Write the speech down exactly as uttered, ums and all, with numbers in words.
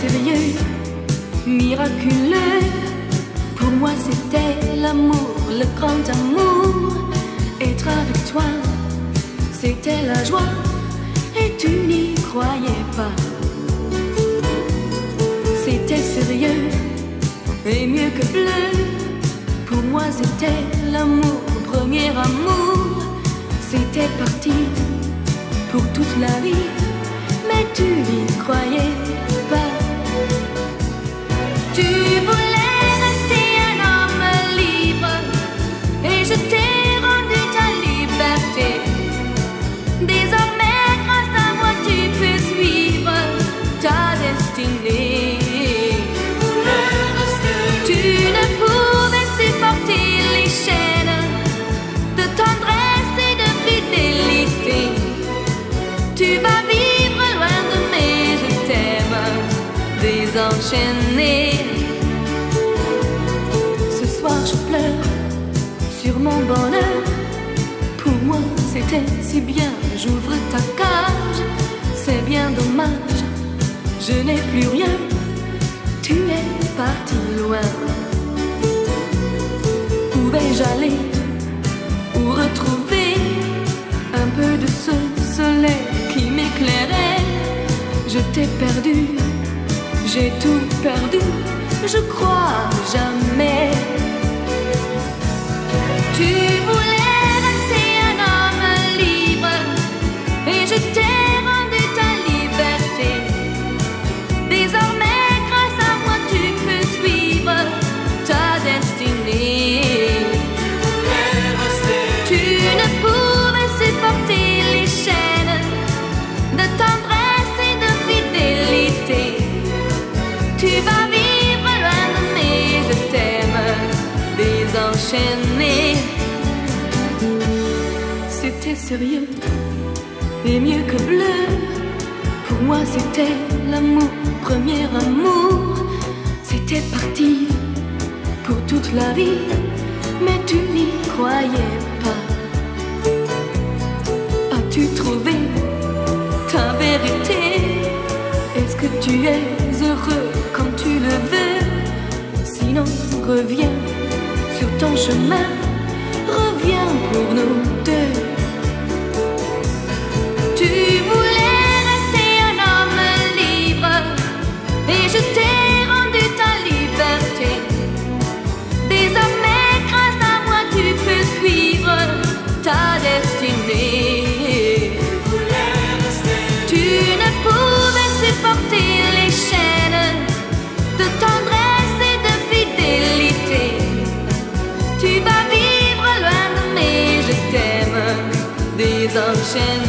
s'éveiller, miraculeux. Pour moi c'était l'amour, le grand amour. Être avec toi, c'était la joie, et tu n'y croyais pas. C'était sérieux, et mieux que bleu. Pour moi c'était l'amour, premier amour. C'était parti pour toute la vie, mais tu n'y croyais pas. Tu voulais rester un homme libre, et je t'ai rendu ta liberté. Désormais grâce à moi tu peux suivre ta destinée. Tu ne pouvais supporter les chaînes de tendresse et de fidélité. Tu vas vivre loin de mes je t'aime désenchaîné. Ce soir je pleure sur mon bonheur. Pour moi c'était si bien, j'ouvre ta cage. C'est bien dommage, je n'ai plus rien. Tu es parti loin. Où vais-je aller? Où retrouver un peu de ce soleil qui m'éclairait? Je t'ai perdu, j'ai tout perdu, je crois jamais. Tu voulais rester un homme libre, et je t'ai rendu ta liberté. Désormais c'était sérieux et mieux que bleu. Pour moi c'était l'amour, premier amour. C'était parti pour toute la vie, mais tu n'y croyais pas. As-tu trouvé ta vérité? Est-ce que tu es heureux quand tu le veux? Sinon reviens sur ton chemin, reviens pour nous deux. Tu voulais rester un homme libre, et je t'ai rendu ta liberté. Désormais grâce à moi tu peux suivre ta destinée. Tu ne pouvais supporter les chaînes de tendresse et de fidélité. Tu vas vivre loin de mes je t'aime désenchaîné.